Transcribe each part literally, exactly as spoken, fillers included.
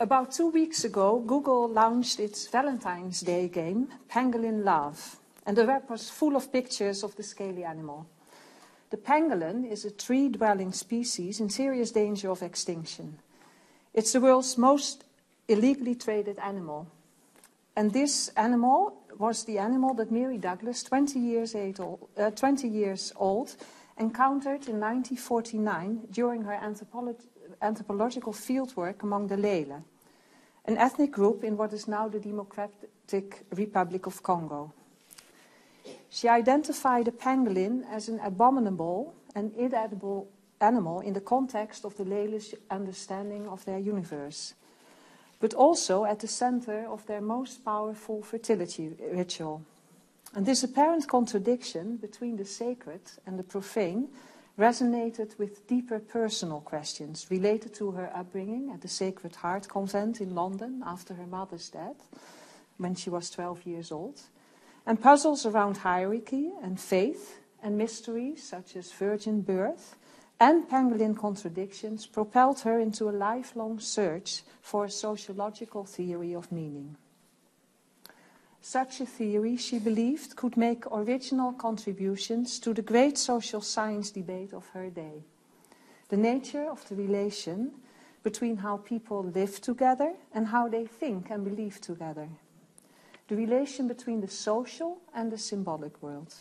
About two weeks ago, Google launched its Valentine's Day game, Pangolin Love, and the web was full of pictures of the scaly animal. The pangolin is a tree-dwelling species in serious danger of extinction. It's the world's most illegally traded animal. And this animal was the animal that Mary Douglas, twenty years old, encountered in nineteen forty-nine during her anthropology anthropological fieldwork among the Lele, an ethnic group in what is now the Democratic Republic of Congo. She identified a pangolin as an abominable and inedible animal in the context of the Lele's understanding of their universe, but also at the center of their most powerful fertility ritual. And this apparent contradiction between the sacred and the profane resonated with deeper personal questions related to her upbringing at the Sacred Heart Convent in London after her mother's death, when she was twelve years old, and puzzles around hierarchy and faith and mysteries such as virgin birth and pangolin contradictions propelled her into a lifelong search for a sociological theory of meaning. Such a theory, she believed, could make original contributions to the great social science debate of her day. The nature of the relation between how people live together and how they think and believe together. The relation between the social and the symbolic world.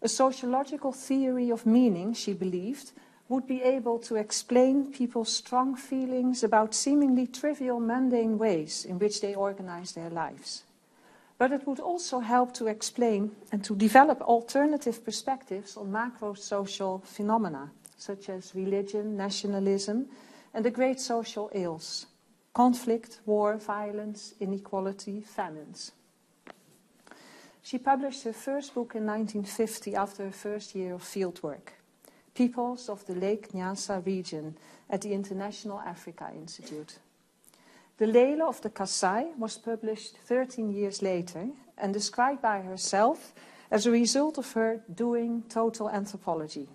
A sociological theory of meaning, she believed, would be able to explain people's strong feelings about seemingly trivial, mundane ways in which they organize their lives. But it would also help to explain and to develop alternative perspectives on macro-social phenomena, such as religion, nationalism, and the great social ills, conflict, war, violence, inequality, famines. She published her first book in nineteen fifty after her first year of fieldwork, Peoples of the Lake Nyasa region at the International Africa Institute. The Lele of the Kasai was published thirteen years later and described by herself as a result of her doing total anthropology,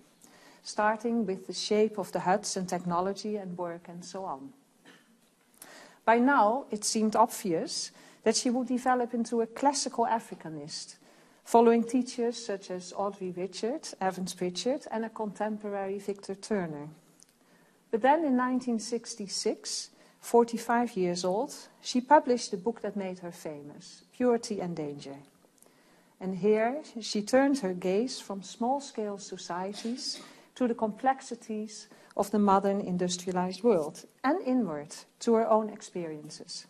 starting with the shape of the huts and technology and work and so on. By now, it seemed obvious that she would develop into a classical Africanist, following teachers such as Audrey Richards, Evans Pritchard, and a contemporary Victor Turner. But then in nineteen sixty-six, forty-five years old, she published the book that made her famous, Purity and Danger. And here she turned her gaze from small-scale societies to the complexities of the modern industrialized world, and inward to her own experiences.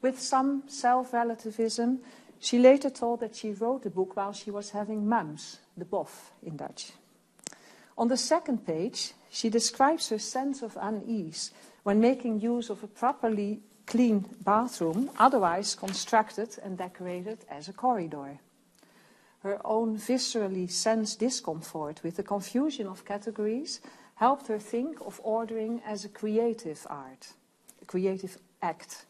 With some self-relativism, she later told that she wrote the book while she was having mumps, the bof in Dutch. On the second page, she describes her sense of unease when making use of a properly clean bathroom, otherwise constructed and decorated as a corridor. Her own viscerally sensed discomfort with the confusion of categories helped her think of ordering as a creative art, a creative act.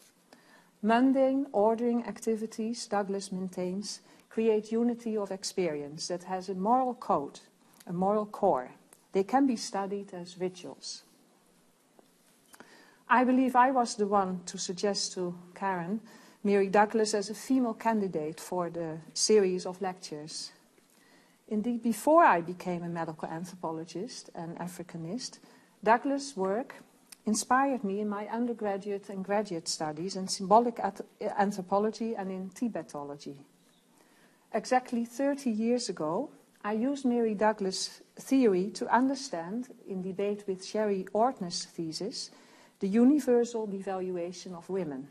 Mundane ordering activities, Douglas maintains, create unity of experience that has a moral code, a moral core. They can be studied as rituals. I believe I was the one to suggest to Karen Mary Douglas as a female candidate for the series of lectures. Indeed, before I became a medical anthropologist and Africanist, Douglas' work inspired me in my undergraduate and graduate studies in symbolic anthropology and in Tibetology. Exactly thirty years ago, I used Mary Douglas' theory to understand, in debate with Sherry Ortner's thesis, the universal devaluation of women.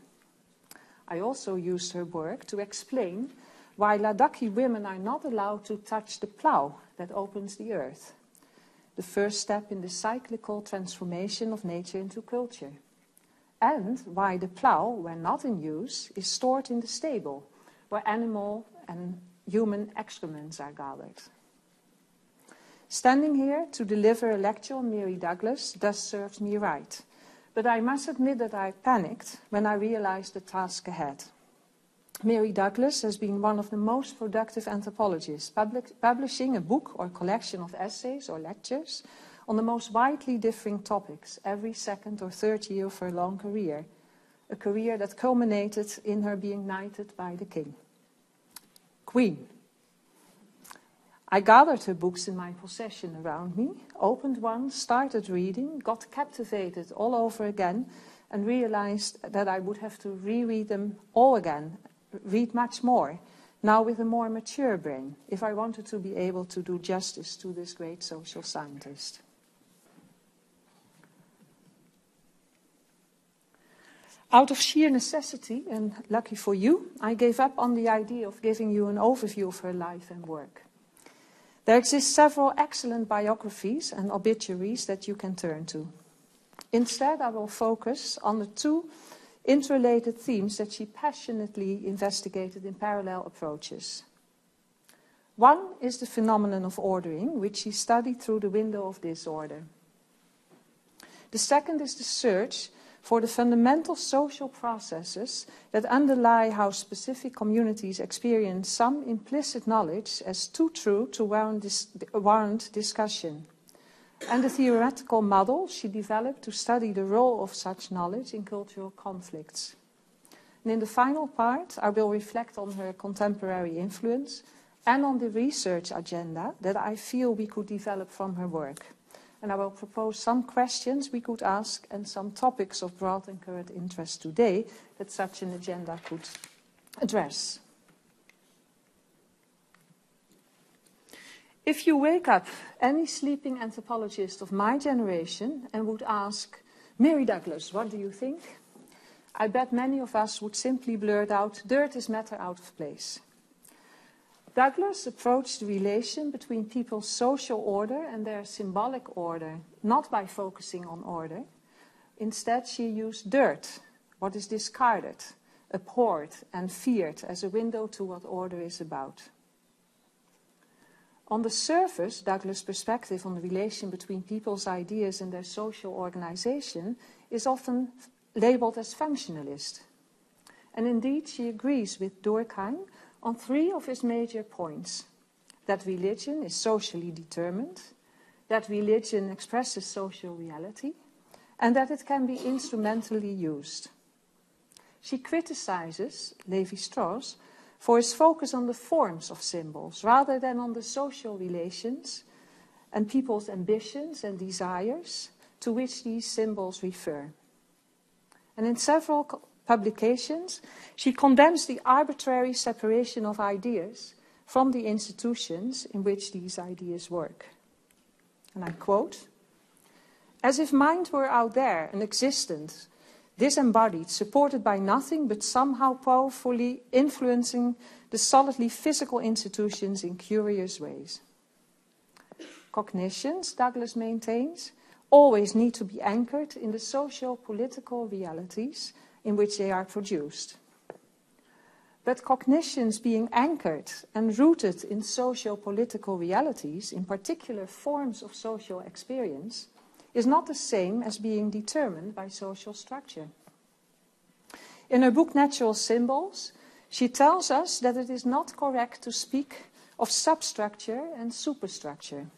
I also used her work to explain why Ladakhi women are not allowed to touch the plough that opens the earth, the first step in the cyclical transformation of nature into culture, and why the plough, when not in use, is stored in the stable, where animal and human excrements are gathered. Standing here to deliver a lecture on Mary Douglas thus serves me right, but I must admit that I panicked when I realized the task ahead. Mary Douglas has been one of the most productive anthropologists, public, publishing a book or collection of essays or lectures on the most widely differing topics every second or third year of her long career, a career that culminated in her being knighted by the king. Queen. I gathered her books in my possession around me, opened one, started reading, got captivated all over again, and realized that I would have to reread them all again, read much more, now with a more mature brain, if I wanted to be able to do justice to this great social scientist. Out of sheer necessity, and lucky for you, I gave up on the idea of giving you an overview of her life and work. There exist several excellent biographies and obituaries that you can turn to. Instead, I will focus on the two interrelated themes that she passionately investigated in parallel approaches. One is the phenomenon of ordering, which she studied through the window of disorder. The second is the search for the fundamental social processes that underlie how specific communities experience some implicit knowledge as too true to warrant discussion, and the theoretical model she developed to study the role of such knowledge in cultural conflicts. And in the final part, I will reflect on her contemporary influence and on the research agenda that I feel we could develop from her work. And I will propose some questions we could ask and some topics of broad and current interest today that such an agenda could address. If you wake up any sleeping anthropologist of my generation and would ask, Mary Douglas, what do you think? I bet many of us would simply blurt out, dirt is matter out of place. Douglas approached the relation between people's social order and their symbolic order, not by focusing on order. Instead, she used dirt, what is discarded, abhorred and feared, as a window to what order is about. On the surface, Douglas' perspective on the relation between people's ideas and their social organization is often labeled as functionalist. And indeed, she agrees with Durkheim on three of his major points: that religion is socially determined, that religion expresses social reality, and that it can be instrumentally used. She criticizes Levi-Strauss for his focus on the forms of symbols rather than on the social relations and people's ambitions and desires to which these symbols refer. And in several publications, she condemns the arbitrary separation of ideas from the institutions in which these ideas work. And I quote, "As if mind were out there and existent, disembodied, supported by nothing but somehow powerfully influencing the solidly physical institutions in curious ways. Cognitions," Douglas maintains, "always need to be anchored in the social-political realities in which they are produced. But cognitions being anchored and rooted in social-political realities, in particular forms of social experience, is not the same as being determined by social structure." In her book Natural Symbols, she tells us that it is not correct to speak of substructure and superstructure.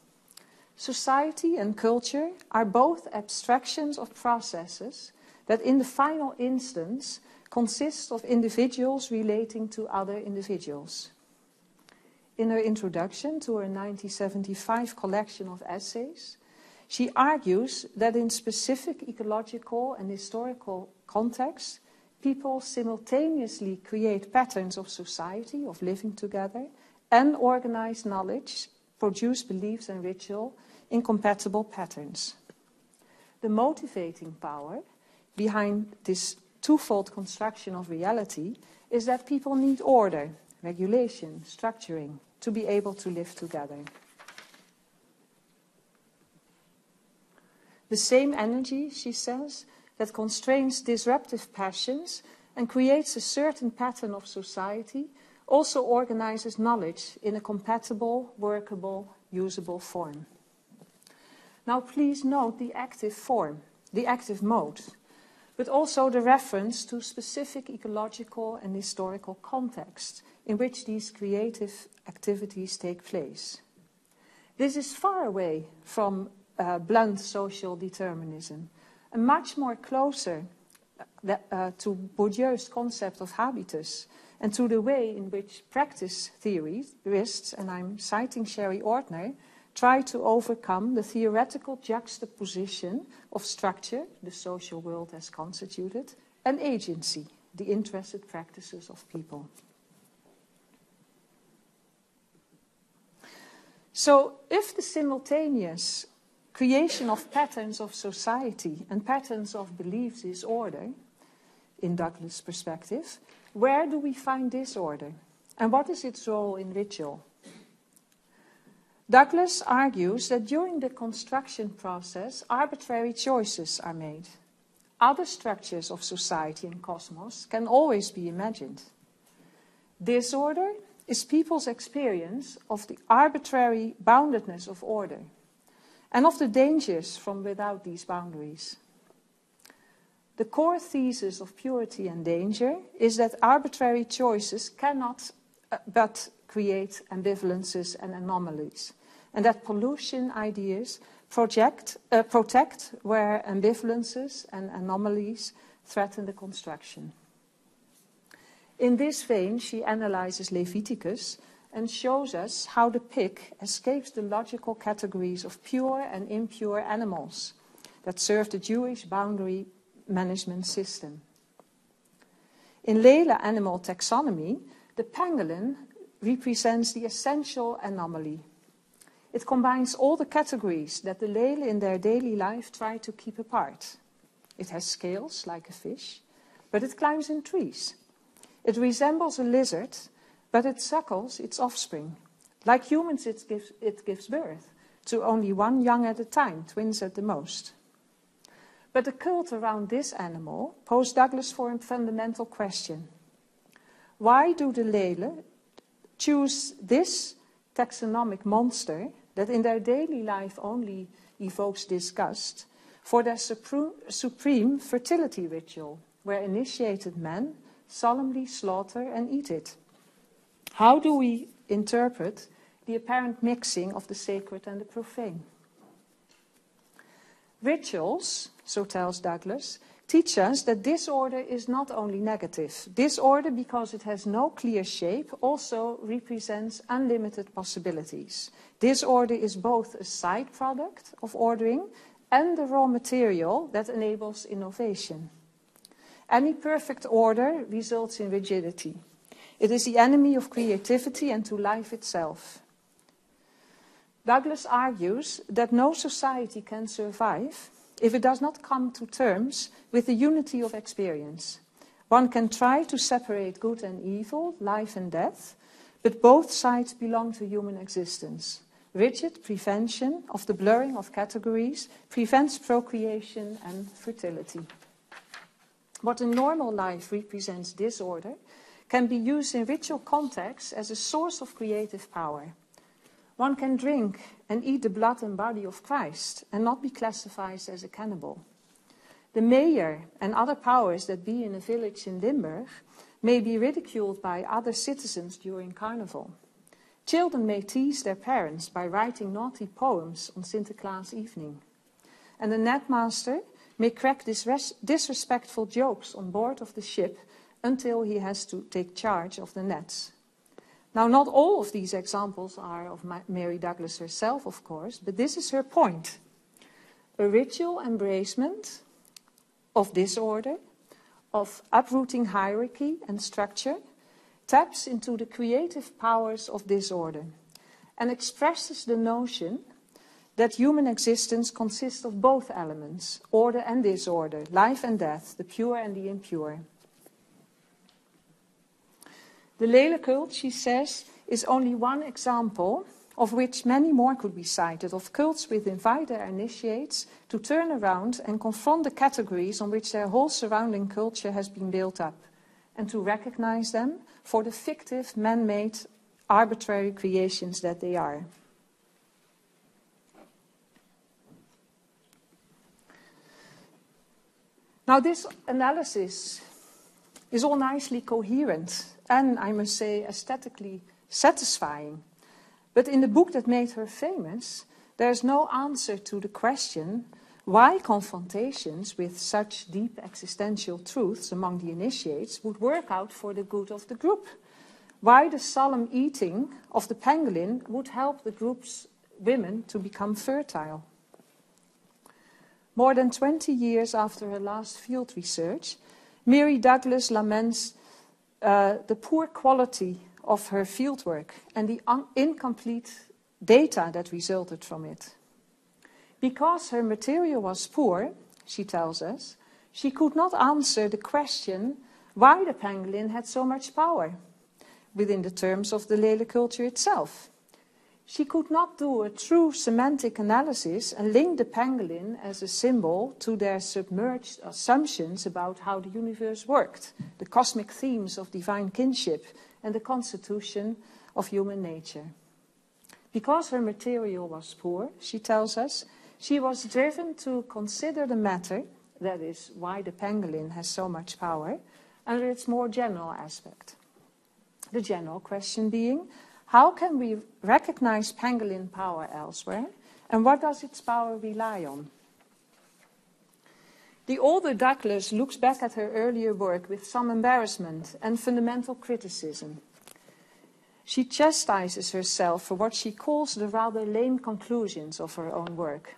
Society and culture are both abstractions of processes that in the final instance consist of individuals relating to other individuals. In her introduction to her nineteen seventy-five collection of essays, she argues that in specific ecological and historical contexts, people simultaneously create patterns of society, of living together, and organize knowledge, produce beliefs and ritual in compatible patterns. The motivating power behind this twofold construction of reality is that people need order, regulation, structuring, to be able to live together. The same energy, she says, that constrains disruptive passions and creates a certain pattern of society also organizes knowledge in a compatible, workable, usable form. Now please note the active form, the active mode, but also the reference to specific ecological and historical contexts in which these creative activities take place. This is far away from uh, blunt social determinism, and much more closer that, uh, to Bourdieu's concept of habitus and to the way in which practice theorists, and I'm citing Sherry Ortner, try to overcome the theoretical juxtaposition of structure, the social world as constituted, and agency, the interested practices of people. So if the simultaneous creation of patterns of society and patterns of beliefs is order, in Douglas' perspective, where do we find disorder? And what is its role in ritual? Douglas argues that during the construction process, arbitrary choices are made. Other structures of society and cosmos can always be imagined. Disorder is people's experience of the arbitrary boundedness of order and of the dangers from without these boundaries. The core thesis of Purity and Danger is that arbitrary choices cannot uh, but create ambivalences and anomalies, and that pollution ideas project, uh, protect where ambivalences and anomalies threaten the construction. In this vein, she analyzes Leviticus and shows us how the pig escapes the logical categories of pure and impure animals that serve the Jewish boundary management system. In Lele animal taxonomy, the pangolin represents the essential anomaly. It combines all the categories that the Lele in their daily life try to keep apart. It has scales like a fish, but it climbs in trees. It resembles a lizard, but it suckles its offspring. Like humans, it gives, it gives birth to only one young at a time, twins at the most. But the cult around this animal posed Douglas for a fundamental question. Why do the Lele choose this taxonomic monster that in their daily life only evokes disgust for their supreme fertility ritual, where initiated men solemnly slaughter and eat it? How do we interpret the apparent mixing of the sacred and the profane? Rituals, so tells Douglas, teach us that disorder is not only negative. Disorder, because it has no clear shape, also represents unlimited possibilities. Disorder is both a side product of ordering and the raw material that enables innovation. Any perfect order results in rigidity. It is the enemy of creativity and to life itself. Douglas argues that no society can survive if it does not come to terms with the unity of experience. One can try to separate good and evil, life and death, but both sides belong to human existence. Rigid prevention of the blurring of categories prevents procreation and fertility. What in normal life represents disorder can be used in ritual contexts as a source of creative power. One can drink and eat the blood and body of Christ and not be classified as a cannibal. The mayor and other powers that be in a village in Limburg may be ridiculed by other citizens during carnival. Children may tease their parents by writing naughty poems on Sinterklaas evening. And the netmaster may crack disrespectful jokes on board of the ship until he has to take charge of the nets. Now, not all of these examples are of Mary Douglas herself, of course, but this is her point. A ritual embracement of disorder, of uprooting hierarchy and structure, taps into the creative powers of disorder and expresses the notion that human existence consists of both elements, order and disorder, life and death, the pure and the impure. The Lele cult, she says, is only one example, of which many more could be cited, of cults which invite their initiates to turn around and confront the categories on which their whole surrounding culture has been built up, and to recognize them for the fictive, man-made, arbitrary creations that they are. Now, this analysis is all nicely coherent and, I must say, aesthetically satisfying. But in the book that made her famous, There's no answer to the question why confrontations with such deep existential truths among the initiates would work out for the good of the group. Why the solemn eating of the pangolin would help the group's women to become fertile. More than twenty years after her last field research, Mary Douglas laments uh, the poor quality of her fieldwork and the incomplete data that resulted from it. Because her material was poor, she tells us, she could not answer the question why the pangolin had so much power within the terms of the Lele culture itself. She could not do a true semantic analysis and link the pangolin as a symbol to their submerged assumptions about how the universe worked, the cosmic themes of divine kinship and the constitution of human nature. Because her material was poor, she tells us, she was driven to consider the matter, that is, why the pangolin has so much power, under its more general aspect. The general question being, how can we recognize pangolin power elsewhere, and what does its power rely on? The older Douglas looks back at her earlier work with some embarrassment and fundamental criticism. She chastises herself for what she calls the rather lame conclusions of her own work,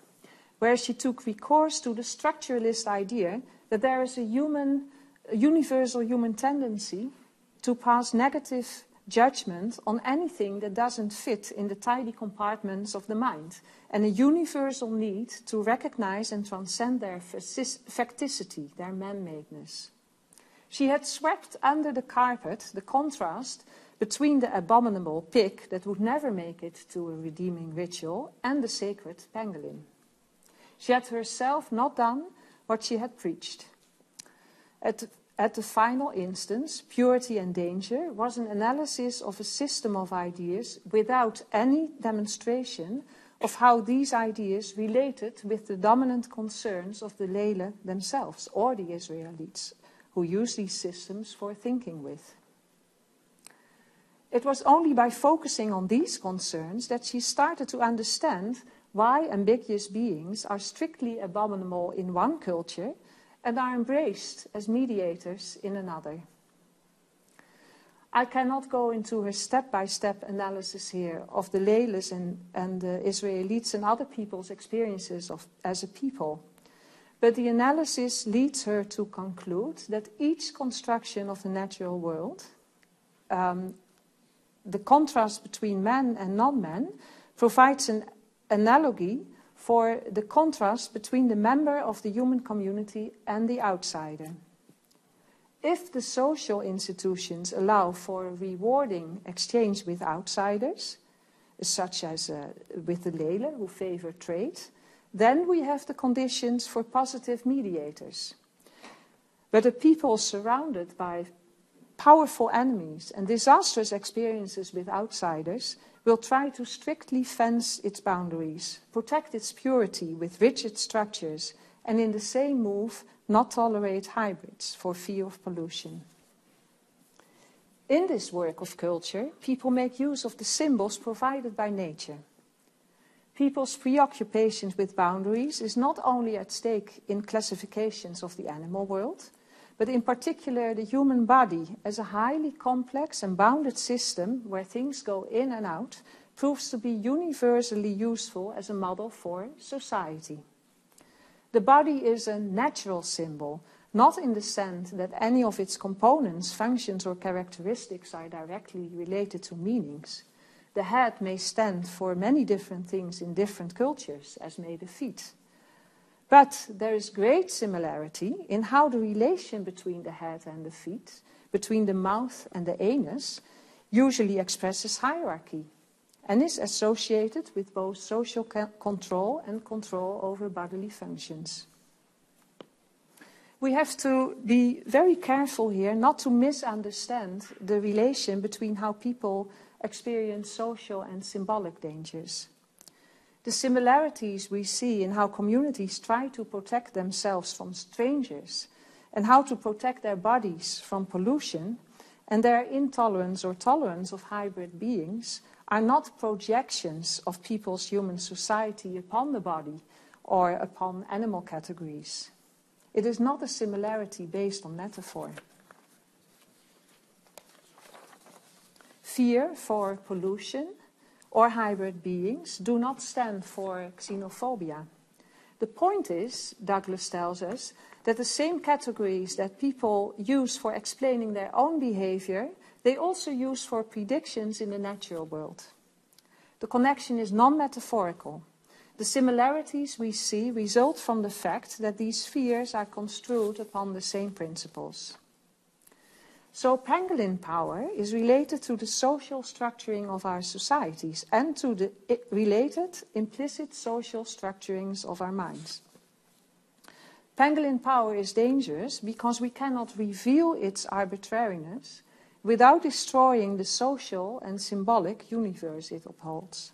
where she took recourse to the structuralist idea that there is a human, a universal human tendency to pass negative judgment on anything that doesn't fit in the tidy compartments of the mind, and a universal need to recognize and transcend their facticity, their man-madeness. She had swept under the carpet the contrast between the abominable pig that would never make it to a redeeming ritual and the sacred pangolin. She had herself not done what she had preached. At, at the final instance, Purity and Danger was an analysis of a system of ideas without any demonstration of how these ideas related with the dominant concerns of the Lele themselves or the Israelites who use these systems for thinking with. It was only by focusing on these concerns that she started to understand why ambiguous beings are strictly abominable in one culture and are embraced as mediators in another. I cannot go into her step-by-step analysis here of the Leles and, and the Israelites and other people's experiences of, as a people, but the analysis leads her to conclude that each construction of the natural world, um, the contrast between man and non-man, provides an analogy for the contrast between the member of the human community and the outsider. If the social institutions allow for a rewarding exchange with outsiders, such as uh, with the Lele who favor trade, then we have the conditions for positive mediators. But a people surrounded by powerful enemies and disastrous experiences with outsiders will try to strictly fence its boundaries, protect its purity with rigid structures, and in the same move not tolerate hybrids for fear of pollution. In this work of culture, people make use of the symbols provided by nature. People's preoccupations with boundaries is not only at stake in classifications of the animal world, but in particular the human body as a highly complex and bounded system where things go in and out proves to be universally useful as a model for society. The body is a natural symbol, not in the sense that any of its components, functions or characteristics are directly related to meanings. The head may stand for many different things in different cultures, as may the feet. But there is great similarity in how the relation between the head and the feet, between the mouth and the anus, usually expresses hierarchy and is associated with both social control and control over bodily functions. We have to be very careful here not to misunderstand the relation between how people experience social and symbolic dangers. The similarities we see in how communities try to protect themselves from strangers and how to protect their bodies from pollution and their intolerance or tolerance of hybrid beings are not projections of people's human society upon the body or upon animal categories. It is not a similarity based on metaphor. Fear for pollution or hybrid beings do not stand for xenophobia. The point is, Douglas tells us, that the same categories that people use for explaining their own behavior, they also use for predictions in the natural world. The connection is non-metaphorical. The similarities we see result from the fact that these fears are construed upon the same principles. So pangolin power is related to the social structuring of our societies and to the related implicit social structurings of our minds. Pangolin power is dangerous because we cannot reveal its arbitrariness without destroying the social and symbolic universe it upholds.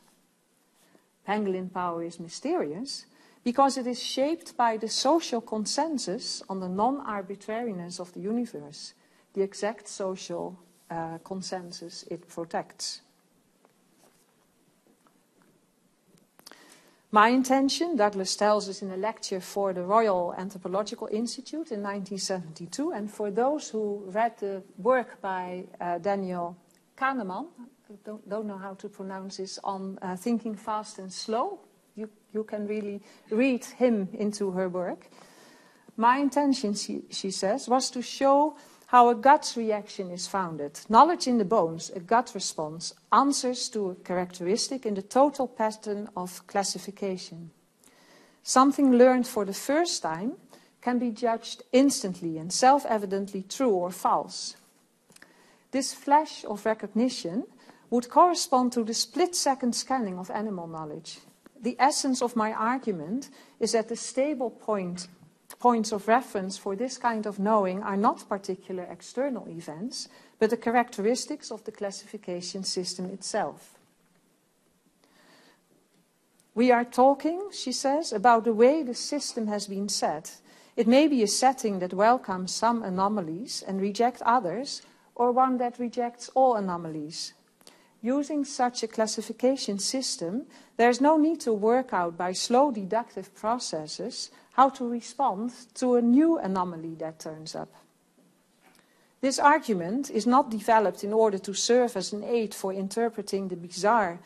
Pangolin power is mysterious because it is shaped by the social consensus on the non-arbitrariness of the universe, the exact social uh, consensus it protects. My intention, Douglas tells us in a lecture for the Royal Anthropological Institute in nineteen seventy-two, and for those who read the work by uh, Daniel Kahneman, I don't, don't know how to pronounce this, on uh, Thinking Fast and Slow, you, you can really read him into her work. My intention, she, she says, was to show how a gut reaction is founded. Knowledge in the bones, a gut response, answers to a characteristic in the total pattern of classification. Something learned for the first time can be judged instantly and self-evidently true or false. This flash of recognition would correspond to the split-second scanning of animal knowledge. The essence of my argument is that the stable point Points of reference for this kind of knowing are not particular external events, but the characteristics of the classification system itself. We are talking, she says, about the way the system has been set. It may be a setting that welcomes some anomalies and rejects others, or one that rejects all anomalies. Using such a classification system, there is no need to work out by slow deductive processes how to respond to a new anomaly that turns up. This argument is not developed in order to serve as an aid for interpreting the bizarre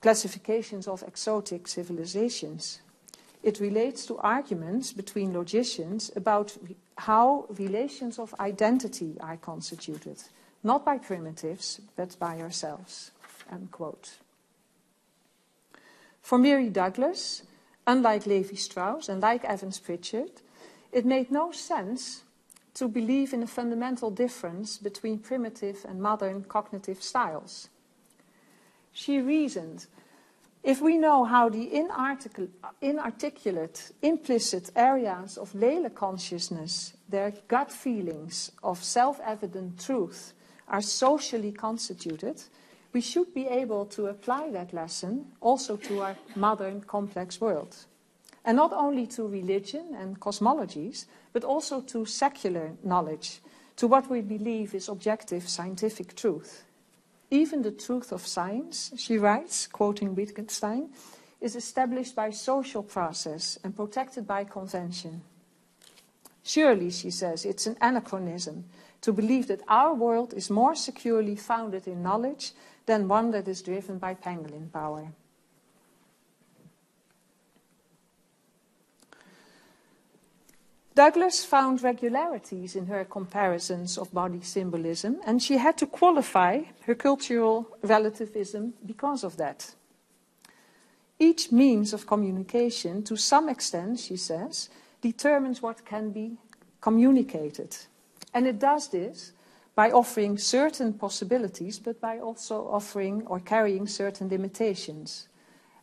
classifications of exotic civilizations. It relates to arguments between logicians about how relations of identity are constituted, not by primitives, but by ourselves." End quote. For Mary Douglas, unlike Levi-Strauss and like Evans Pritchard, it made no sense to believe in a fundamental difference between primitive and modern cognitive styles. She reasoned, if we know how the inarticulate, implicit areas of Lele consciousness, their gut feelings of self-evident truth, are socially constituted, we should be able to apply that lesson also to our modern complex world. And not only to religion and cosmologies, but also to secular knowledge, to what we believe is objective scientific truth. Even the truth of science, she writes, quoting Wittgenstein, is established by social process and protected by convention. Surely, she says, it's an anachronism to believe that our world is more securely founded in knowledge than one that is driven by pangolin power. Douglas found regularities in her comparisons of body symbolism, and she had to qualify her cultural relativism because of that. Each means of communication, to some extent, she says, determines what can be communicated. And it does this by offering certain possibilities, but by also offering or carrying certain limitations.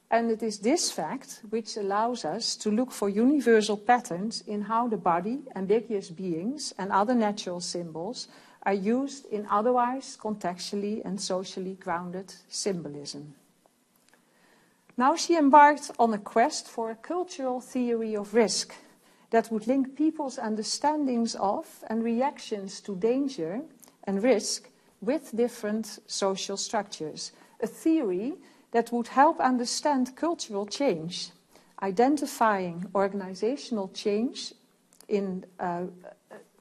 And it is this fact which allows us to look for universal patterns in how the body, ambiguous beings, and other natural symbols are used in otherwise contextually and socially grounded symbolism. Now she embarked on a quest for a cultural theory of risk that would link people's understandings of and reactions to danger and risk with different social structures, a theory that would help understand cultural change, identifying organizational change in, uh,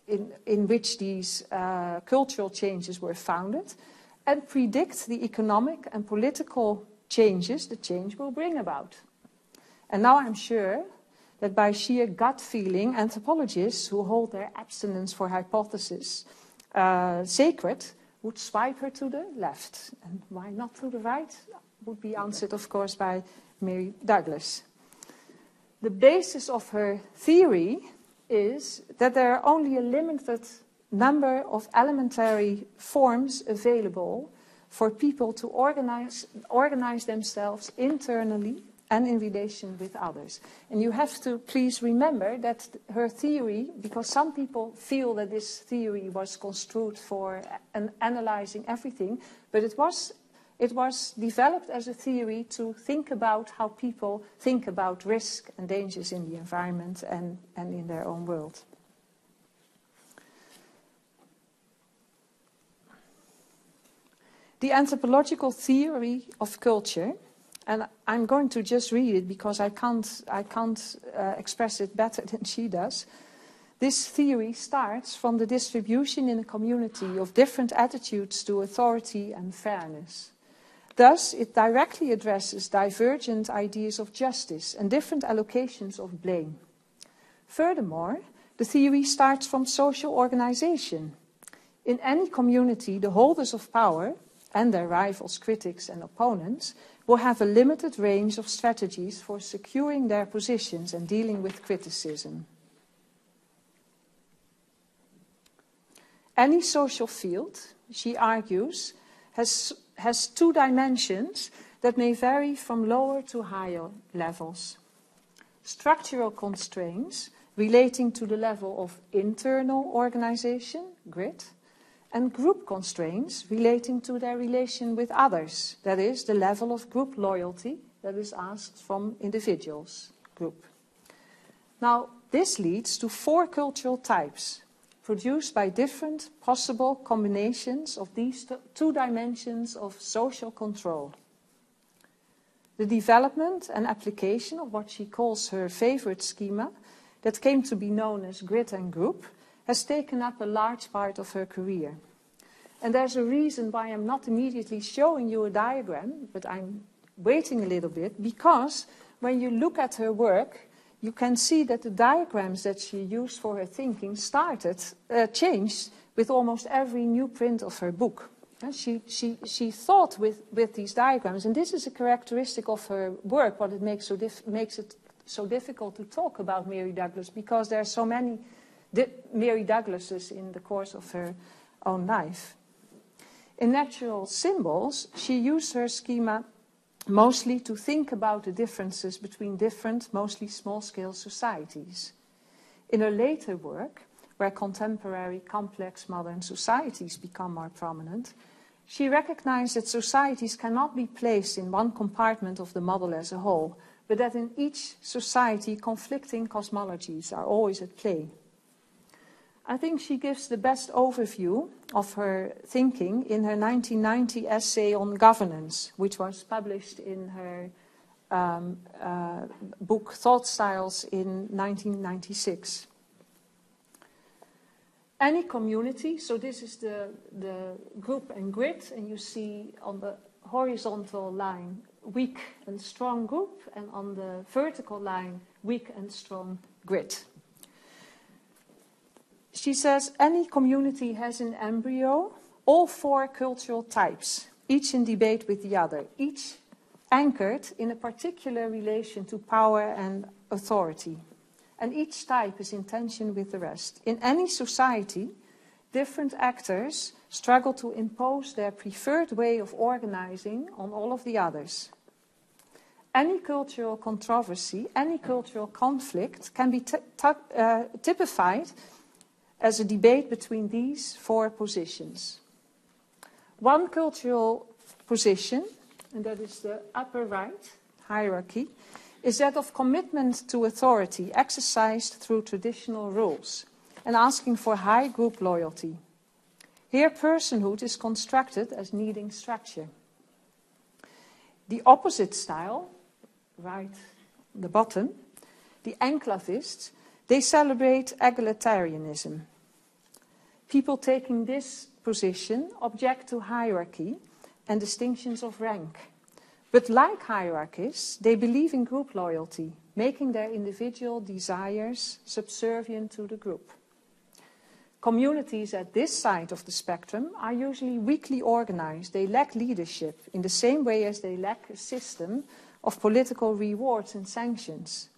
in, in which these uh, cultural changes were founded, and predict the economic and political changes the change will bring about. And now I'm sure that by sheer gut feeling, anthropologists who hold their abstinence for hypothesis uh, sacred would swipe her to the left. And why not to the right would be answered, of course, by Mary Douglas. The basis of her theory is that there are only a limited number of elementary forms available for people to organize, organize themselves internally and in relation with others. And you have to please remember that her theory, because some people feel that this theory was construed for an analyzing everything, but it was, it was developed as a theory to think about how people think about risk and dangers in the environment and, and in their own world. The anthropological theory of culture, and I'm going to just read it because I can't, I can't uh, express it better than she does. This theory starts from the distribution in a community of different attitudes to authority and fairness. Thus, it directly addresses divergent ideas of justice and different allocations of blame. Furthermore, the theory starts from social organization. In any community, the holders of power and their rivals, critics and opponents will have a limited range of strategies for securing their positions and dealing with criticism. Any social field, she argues, has, has two dimensions that may vary from lower to higher levels. Structural constraints relating to the level of internal organization, grit, and group constraints relating to their relation with others, that is, the level of group loyalty that is asked from individuals, group. Now, this leads to four cultural types, produced by different possible combinations of these two dimensions of social control. The development and application of what she calls her favorite schema, that came to be known as grit and group, has taken up a large part of her career. And there's a reason why I'm not immediately showing you a diagram, but I'm waiting a little bit, because when you look at her work, you can see that the diagrams that she used for her thinking started, uh, changed with almost every new print of her book. And she, she, she thought with, with these diagrams, and this is a characteristic of her work, what it makes, so dif makes it so difficult to talk about Mary Douglas, because there are so many Mary Douglas's in the course of her own life. In Natural Symbols, she used her schema mostly to think about the differences between different, mostly small-scale societies. In her later work, where contemporary, complex, modern societies become more prominent, she recognized that societies cannot be placed in one compartment of the model as a whole, but that in each society, conflicting cosmologies are always at play. I think she gives the best overview of her thinking in her nineteen ninety essay on governance, which was published in her um, uh, book Thought Styles in nineteen ninety-six. Any community, so this is the, the group and grit, and you see on the horizontal line weak and strong group, and on the vertical line weak and strong grit. She says any community has in embryo all four cultural types, each in debate with the other, each anchored in a particular relation to power and authority. And each type is in tension with the rest. In any society, different actors struggle to impose their preferred way of organizing on all of the others. Any cultural controversy, any cultural conflict can be uh, typified as a debate between these four positions. One cultural position, and that is the upper right hierarchy, is that of commitment to authority exercised through traditional rules and asking for high group loyalty. Here, personhood is constructed as needing structure. The opposite style, right on the bottom, the enclatists, they celebrate egalitarianism. People taking this position object to hierarchy and distinctions of rank. But like hierarchists, they believe in group loyalty, making their individual desires subservient to the group. Communities at this side of the spectrum are usually weakly organized. They lack leadership in the same way as they lack a system of political rewards and sanctions.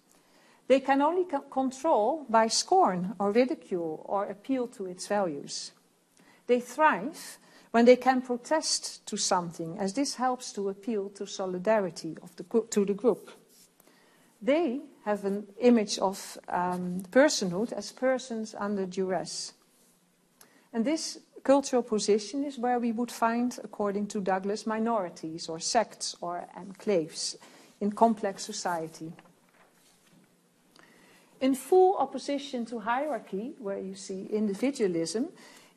They can only co- control by scorn or ridicule or appeal to its values. They thrive when they can protest to something, as this helps to appeal to solidarity of the group, to the group. They have an image of um, personhood as persons under duress. And this cultural position is where we would find, according to Douglas, minorities or sects or enclaves in complex society. In full opposition to hierarchy, where you see individualism,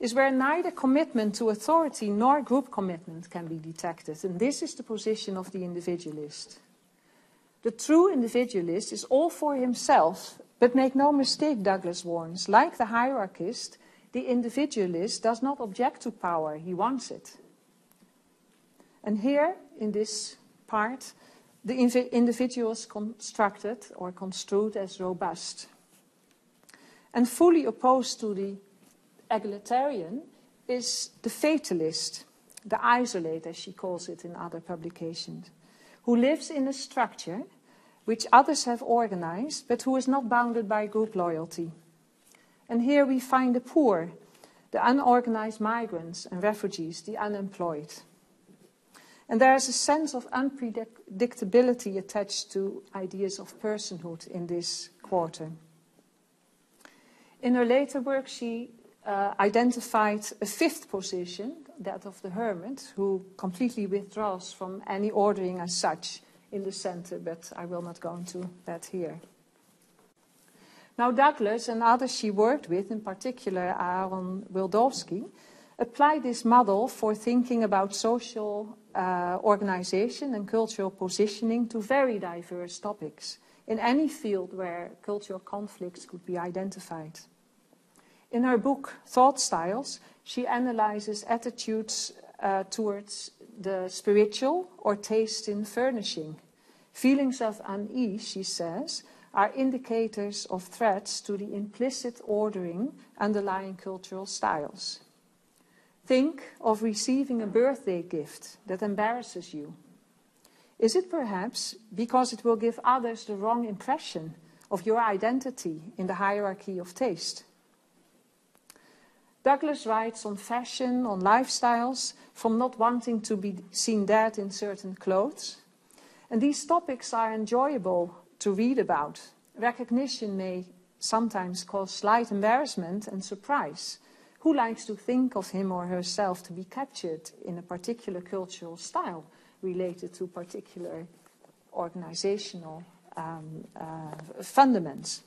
is where neither commitment to authority nor group commitment can be detected. And this is the position of the individualist. The true individualist is all for himself, but make no mistake, Douglas warns, like the hierarchist, the individualist does not object to power, he wants it. And here, in this part, the inv- individual is constructed or construed as robust. And fully opposed to the egalitarian is the fatalist, the isolate, as she calls it in other publications, who lives in a structure which others have organized, but who is not bounded by group loyalty. And here we find the poor, the unorganized migrants and refugees, the unemployed. And there is a sense of unpredictability attached to ideas of personhood in this quarter. In her later work, she Uh, identified a fifth position, that of the hermit, who completely withdraws from any ordering as such in the center, but I will not go into that here. Now Douglas and others she worked with, in particular Aaron Wildavsky, applied this model for thinking about social uh, organization and cultural positioning to very diverse topics in any field where cultural conflicts could be identified. In her book, Thought Styles, she analyzes attitudes uh, towards the spiritual or taste in furnishing. Feelings of unease, she says, are indicators of threats to the implicit ordering underlying cultural styles. Think of receiving a birthday gift that embarrasses you. Is it perhaps because it will give others the wrong impression of your identity in the hierarchy of taste? Douglas writes on fashion, on lifestyles, from not wanting to be seen dead in certain clothes. And these topics are enjoyable to read about. Recognition may sometimes cause slight embarrassment and surprise. Who likes to think of him or herself to be captured in a particular cultural style related to particular organizational um, uh, fundamentals?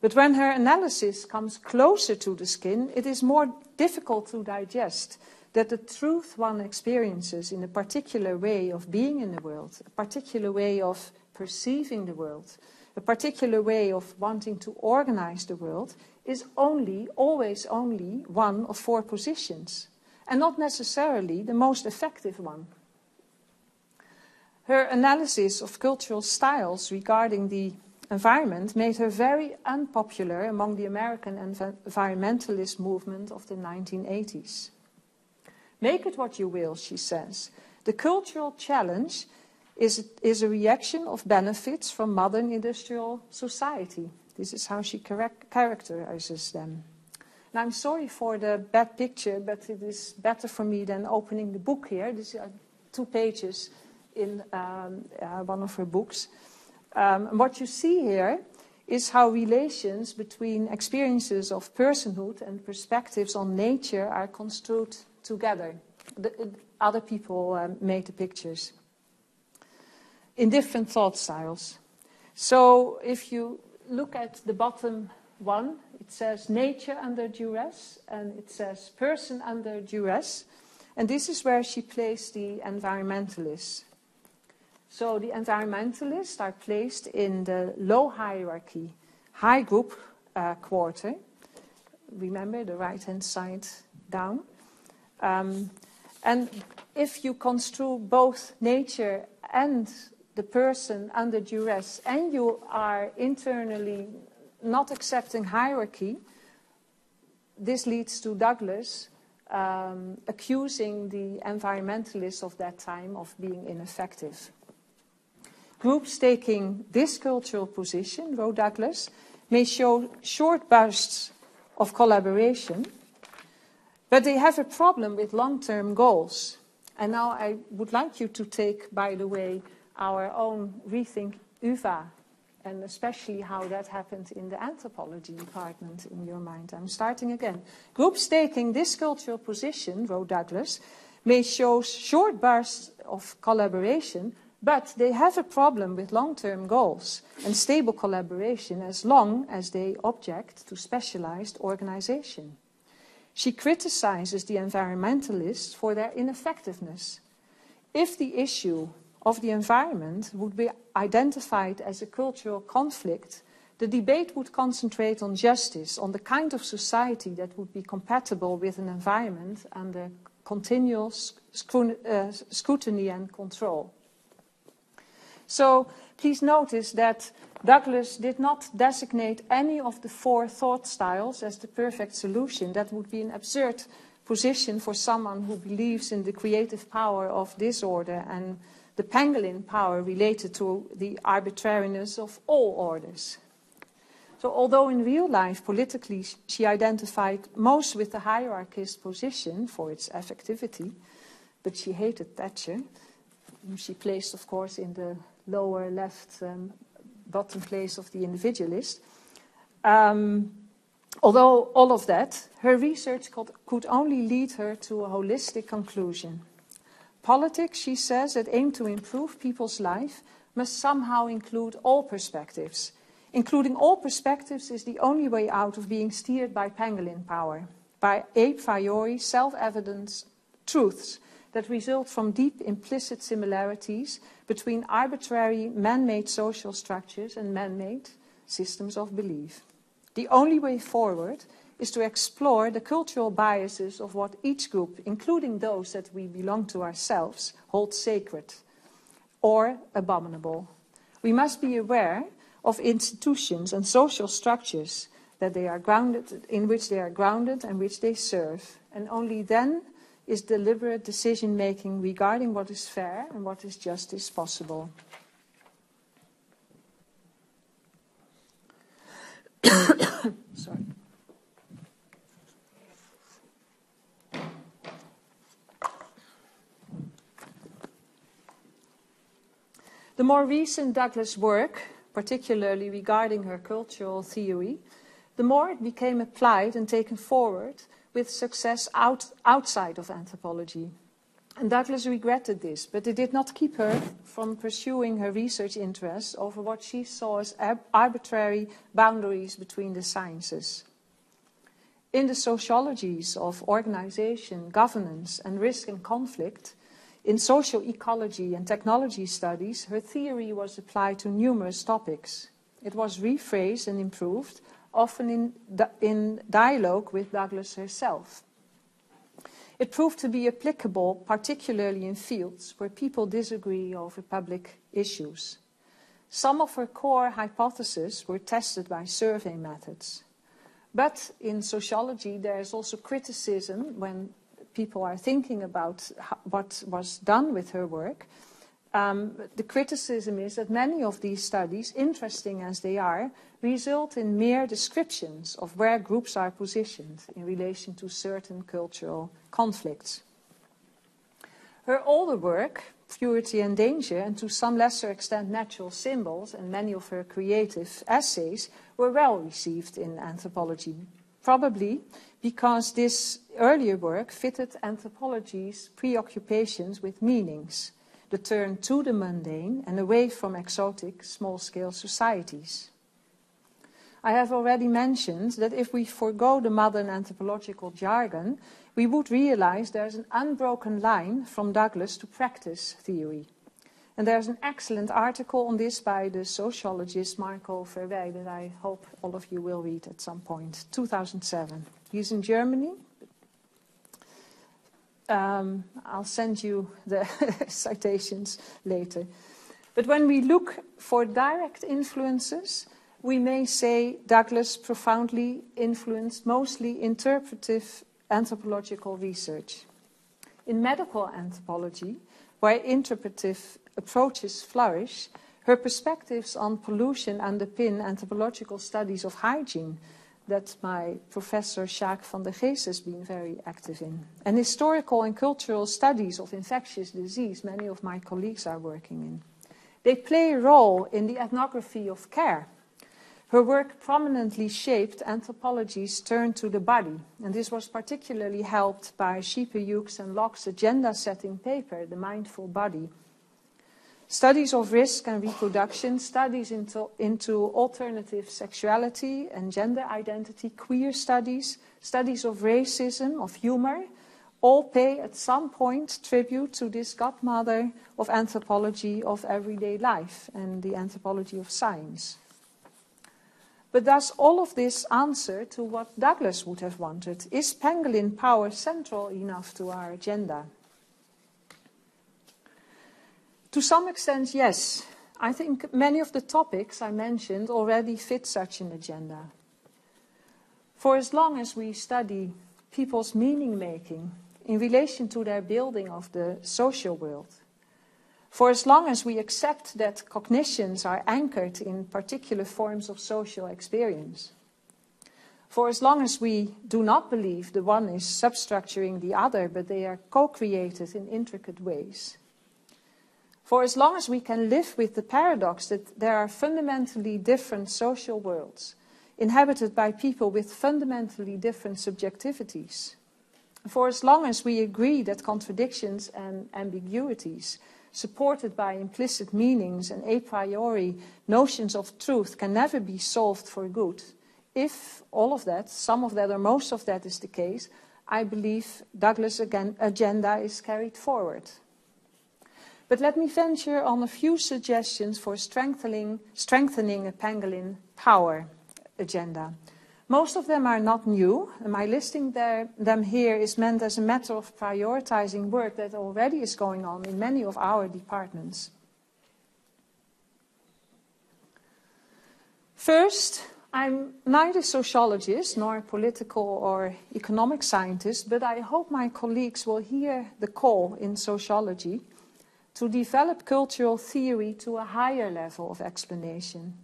But when her analysis comes closer to the skin, it is more difficult to digest that the truth one experiences in a particular way of being in the world, a particular way of perceiving the world, a particular way of wanting to organize the world, is only, always only, one of four positions, and not necessarily the most effective one. Her analysis of cultural styles regarding the environment made her very unpopular among the American env- environmentalist movement of the nineteen eighties. Make it what you will, she says. The cultural challenge is, is a reaction of benefits from modern industrial society. This is how she correct- characterizes them. And I'm sorry for the bad picture, but it is better for me than opening the book here. These are two pages in um, uh, one of her books. Um, and what you see here is how relations between experiences of personhood and perspectives on nature are construed together. The, uh, other people um, made the pictures in different thought styles. So if you look at the bottom one, it says nature under duress, and it says person under duress. And this is where she placed the environmentalists. So the environmentalists are placed in the low hierarchy, high group uh, quarter. Remember, the right-hand side down. Um, and if you construe both nature and the person under duress, and you are internally not accepting hierarchy, this leads to Douglas um, accusing the environmentalists of that time of being ineffective. Groups taking this cultural position, wrote Douglas, may show short bursts of collaboration, but they have a problem with long-term goals. And now I would like you to take, by the way, our own Rethink Uva, and especially how that happened in the anthropology department in your mind. I'm starting again. Groups taking this cultural position, wrote Douglas, may show short bursts of collaboration, but they have a problem with long-term goals and stable collaboration as long as they object to specialized organization. She criticizes the environmentalists for their ineffectiveness. If the issue of the environment would be identified as a cultural conflict, the debate would concentrate on justice, on the kind of society that would be compatible with an environment under continual scru uh, scrutiny and control. So please notice that Douglas did not designate any of the four thought styles as the perfect solution. That would be an absurd position for someone who believes in the creative power of disorder and the pangolin power related to the arbitrariness of all orders. So although in real life, politically, she identified most with the hierarchist position for its effectivity, but she hated Thatcher, whom she placed, of course, in the lower left um, bottom place of the individualist. Um, although all of that, her research could, could only lead her to a holistic conclusion. Politics, she says, that aim to improve people's life must somehow include all perspectives. Including all perspectives is the only way out of being steered by pangolin power, by a priori self-evident truths that result from deep implicit similarities between arbitrary man-made social structures and man-made systems of belief. The only way forward is to explore the cultural biases of what each group, including those that we belong to ourselves, holds sacred or abominable. We must be aware of institutions and social structures that they are grounded, in which they are grounded and which they serve. And only then is deliberate decision-making regarding what is fair and what is justice possible. Sorry. The more recent Douglas work, particularly regarding her cultural theory, the more it became applied and taken forward with success out, outside of anthropology. And Douglas regretted this, but it did not keep her from pursuing her research interests over what she saw as arbitrary boundaries between the sciences. In the sociologies of organization, governance, and risk and conflict, in social ecology and technology studies, her theory was applied to numerous topics. It was rephrased and improved, often in, in dialogue with Douglas herself. It proved to be applicable, particularly in fields where people disagree over public issues. Some of her core hypotheses were tested by survey methods. But in sociology, there is also criticism when people are thinking about what was done with her work. Um, the criticism is that many of these studies, interesting as they are, result in mere descriptions of where groups are positioned in relation to certain cultural conflicts. Her older work, Purity and Danger, and to some lesser extent Natural Symbols, and many of her creative essays, were well received in anthropology, probably because this earlier work fitted anthropology's preoccupations with meanings, the turn to the mundane and away from exotic small-scale societies. I have already mentioned that if we forego the modern anthropological jargon, we would realize there's an unbroken line from Douglas to practice theory. And there's an excellent article on this by the sociologist Marco Verweij that I hope all of you will read at some point, two thousand seven. He's in Germany. Um, I'll send you the citations later. But when we look for direct influences, we may say Douglas profoundly influenced mostly interpretive anthropological research. In medical anthropology, where interpretive approaches flourish, her perspectives on pollution underpin anthropological studies of hygiene that my professor Sjaak van der Geest has been very active in. And historical and cultural studies of infectious disease, many of my colleagues are working in. They play a role in the ethnography of care. Her work prominently shaped anthropology's turn to the body, and this was particularly helped by Scheper-Hughes and Locke's agenda-setting paper, The Mindful Body. Studies of risk and reproduction, studies into, into alternative sexuality and gender identity, queer studies, studies of racism, of humor, all pay at some point tribute to this godmother of anthropology of everyday life and the anthropology of science. But does all of this answer to what Douglas would have wanted? Is pangolin power central enough to our agenda? To some extent, yes. I think many of the topics I mentioned already fit such an agenda. For as long as we study people's meaning-making in relation to their building of the social world, for as long as we accept that cognitions are anchored in particular forms of social experience, for as long as we do not believe the one is substructuring the other, but they are co-created in intricate ways, for as long as we can live with the paradox that there are fundamentally different social worlds inhabited by people with fundamentally different subjectivities, for as long as we agree that contradictions and ambiguities supported by implicit meanings and a priori notions of truth can never be solved for good, if all of that, some of that or most of that is the case, I believe Douglas' agenda is carried forward. But let me venture on a few suggestions for strengthening, strengthening a pangolin power agenda. Most of them are not new, and my listing there, them here is meant as a matter of prioritizing work that already is going on in many of our departments. First, I'm neither a sociologist nor a political or economic scientist, but I hope my colleagues will hear the call in sociology to develop cultural theory to a higher level of explanation,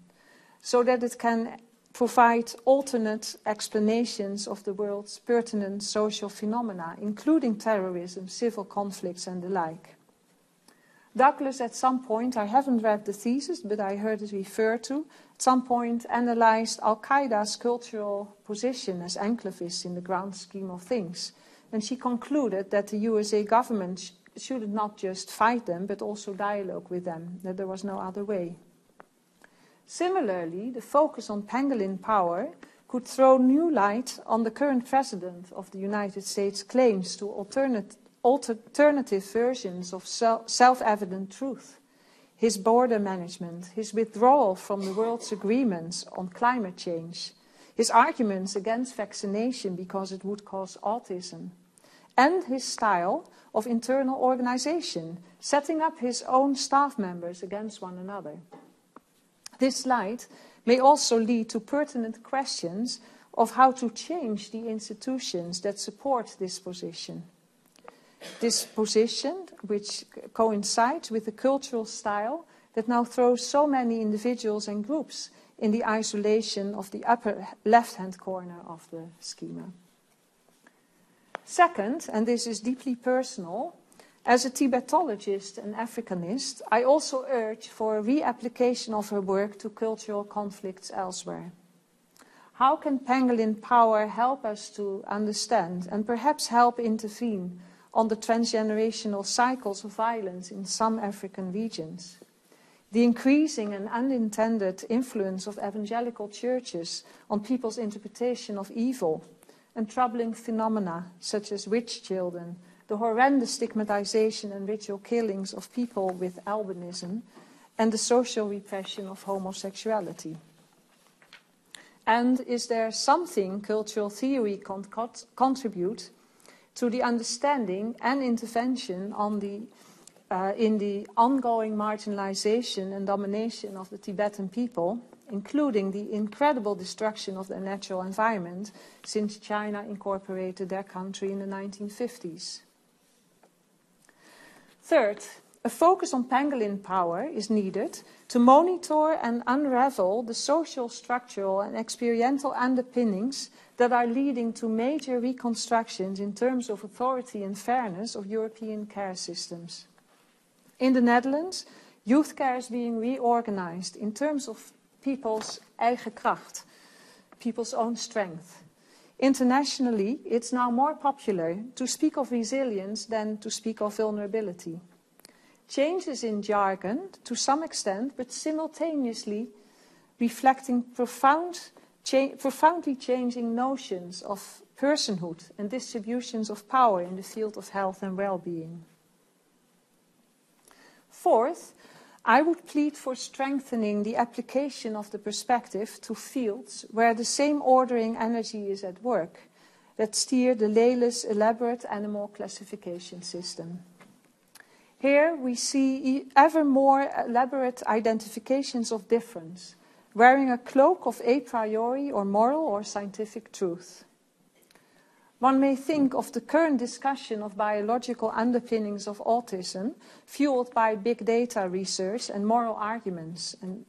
so that it can provide alternate explanations of the world's pertinent social phenomena, including terrorism, civil conflicts, and the like. Douglas, at some point, I haven't read the thesis, but I heard it referred to, at some point analyzed Al-Qaeda's cultural position as enclavists in the grand scheme of things. And she concluded that the U S A government should not just fight them, but also dialogue with them, that there was no other way. Similarly, the focus on pangolin power could throw new light on the current president of the United States' claims to alternate, alternative versions of self-evident truth, his border management, his withdrawal from the world's agreements on climate change, his arguments against vaccination because it would cause autism, and his style of internal organization, setting up his own staff members against one another. This slide may also lead to pertinent questions of how to change the institutions that support this position. This position, which coincides with the cultural style that now throws so many individuals and groups in the isolation of the upper left-hand corner of the schema. Second, and this is deeply personal, as a Tibetologist and Africanist, I also urge for a reapplication of her work to cultural conflicts elsewhere. How can pangolin power help us to understand and perhaps help intervene on the transgenerational cycles of violence in some African regions? the increasing and unintended influence of evangelical churches on people's interpretation of evil, and troubling phenomena such as witch children, the horrendous stigmatization and ritual killings of people with albinism, and the social repression of homosexuality. And is there something cultural theory can contribute to the understanding and intervention on the, uh, in the ongoing marginalization and domination of the Tibetan people, including the incredible destruction of their natural environment since China incorporated their country in the nineteen fifties? Third, a focus on pangolin power is needed to monitor and unravel the social, structural and experiential underpinnings that are leading to major reconstructions in terms of authority and fairness of European care systems. In the Netherlands, youth care is being reorganized in terms of people's eigen kracht, people's own strength. Internationally, it's now more popular to speak of resilience than to speak of vulnerability. Changes in jargon to some extent, but simultaneously reflecting profound, cha- profoundly changing notions of personhood and distributions of power in the field of health and well-being. Fourth, I would plead for strengthening the application of the perspective to fields where the same ordering energy is at work that steer the Lele's elaborate animal classification system. Here we see ever more elaborate identifications of difference, wearing a cloak of a priori or moral or scientific truth. One may think of the current discussion of biological underpinnings of autism, fueled by big data research and moral arguments, and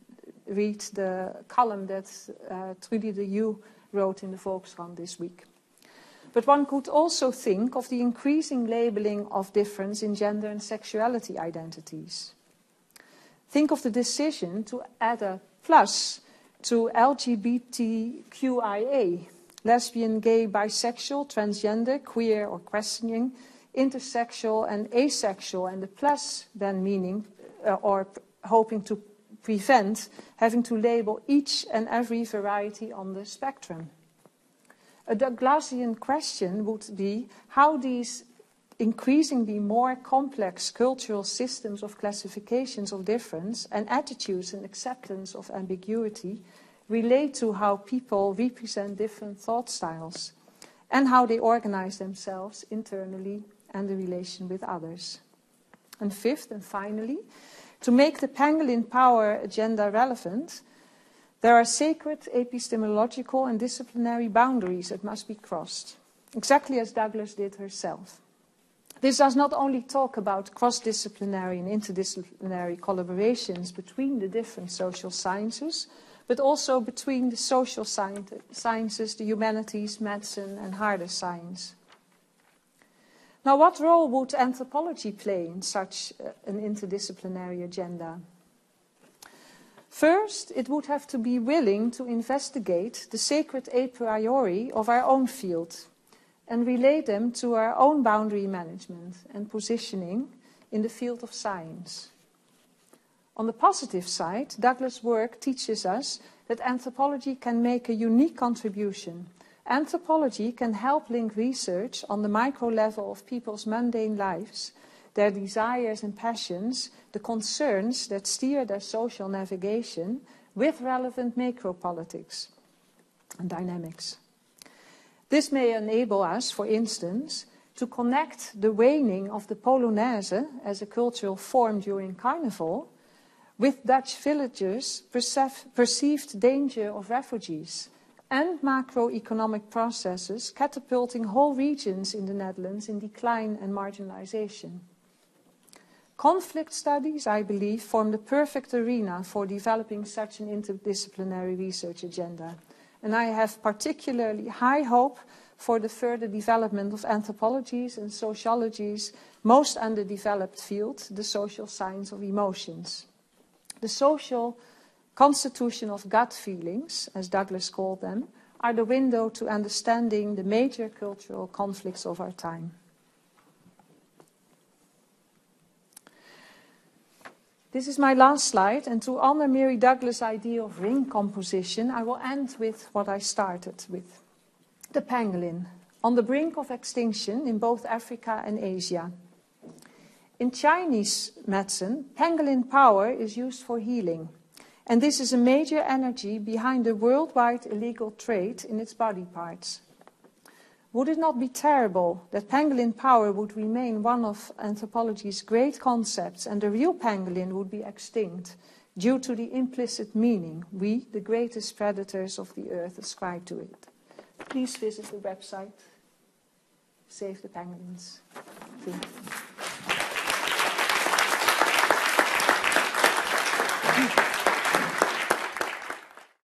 read the column that uh, Trudy de Jou wrote in the Volkskrant this week. But one could also think of the increasing labeling of difference in gender and sexuality identities. Think of the decision to add a plus to L G B T Q I A, lesbian, gay, bisexual, transgender, queer or questioning, intersexual and asexual, and the plus then meaning uh, or hoping to prevent having to label each and every variety on the spectrum. A Douglasian question would be how these increasingly more complex cultural systems of classifications of difference and attitudes and acceptance of ambiguity relate to how people represent different thought styles and how they organize themselves internally and the relation with others. And fifth and finally, to make the pangolin power agenda relevant, there are sacred epistemological and disciplinary boundaries that must be crossed, exactly as Douglas did herself. This does not only talk about cross-disciplinary and interdisciplinary collaborations between the different social sciences, but also between the social sciences, the humanities, medicine, and harder science. Now, what role would anthropology play in such an interdisciplinary agenda? First, it would have to be willing to investigate the sacred a priori of our own field and relate them to our own boundary management and positioning in the field of science. On the positive side, Douglas' work teaches us that anthropology can make a unique contribution. Anthropology can help link research on the micro level of people's mundane lives, their desires and passions, the concerns that steer their social navigation, with relevant macropolitics and dynamics. This may enable us, for instance, to connect the waning of the Polonaise as a cultural form during Carnival with Dutch villagers' perceived danger of refugees and macroeconomic processes catapulting whole regions in the Netherlands in decline and marginalization. Conflict studies, I believe, form the perfect arena for developing such an interdisciplinary research agenda. And I have particularly high hope for the further development of anthropology's and sociology's most underdeveloped field, the social science of emotions. The social constitution of gut feelings, as Douglas called them, are the window to understanding the major cultural conflicts of our time. This is my last slide, and to honor Mary Douglas' idea of ring composition, I will end with what I started with. The pangolin, on the brink of extinction in both Africa and Asia. In Chinese medicine, pangolin power is used for healing, and this is a major energy behind the worldwide illegal trade in its body parts. Would it not be terrible that pangolin power would remain one of anthropology's great concepts and the real pangolin would be extinct due to the implicit meaning we, the greatest predators of the earth, ascribe to it? Please visit the website, Save the Pangolins. Thank you.